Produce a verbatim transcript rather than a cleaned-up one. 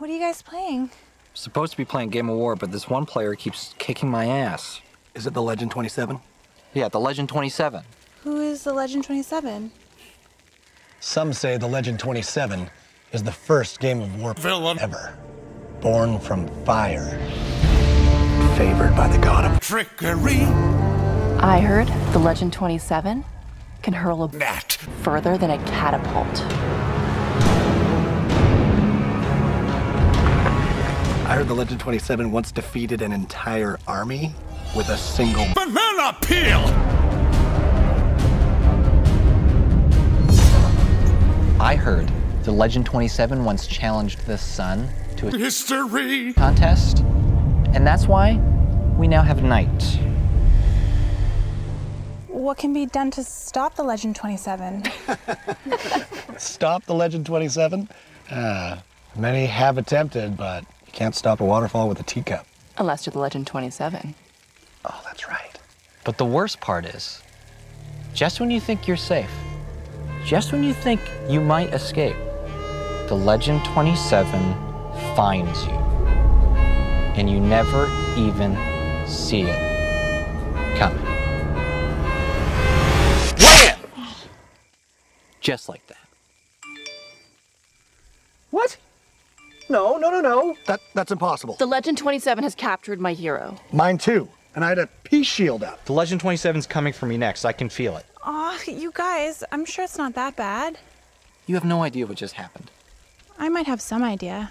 What are you guys playing? I'm supposed to be playing Game of War, but this one player keeps kicking my ass. Is it the Legend twenty-seven? Yeah, the Legend twenty-seven. Who is the Legend twenty-seven? Some say the Legend twenty-seven is the first Game of War villain ever. Born from fire. Favored by the god of trickery. I heard the Legend twenty-seven can hurl a bat further than a catapult. I heard the Legend twenty-seven once defeated an entire army with a single banana peel! I heard the Legend twenty-seven once challenged the sun to a history contest, and that's why we now have night. What can be done to stop the Legend twenty-seven? Stop the Legend twenty-seven? Uh, many have attempted, but you can't stop a waterfall with a teacup. Unless you're the Legend twenty-seven. Oh, that's right. But the worst part is, just when you think you're safe, just when you think you might escape, the Legend twenty-seven finds you, and you never even see it coming. Wham! Just like that. What? No, no, no, no. That, that's impossible. The Legend twenty-seven has captured my hero. Mine too, and I had a peace shield up. The Legend twenty-seven's coming for me next. I can feel it. Aw, oh, you guys, I'm sure it's not that bad. You have no idea what just happened. I might have some idea.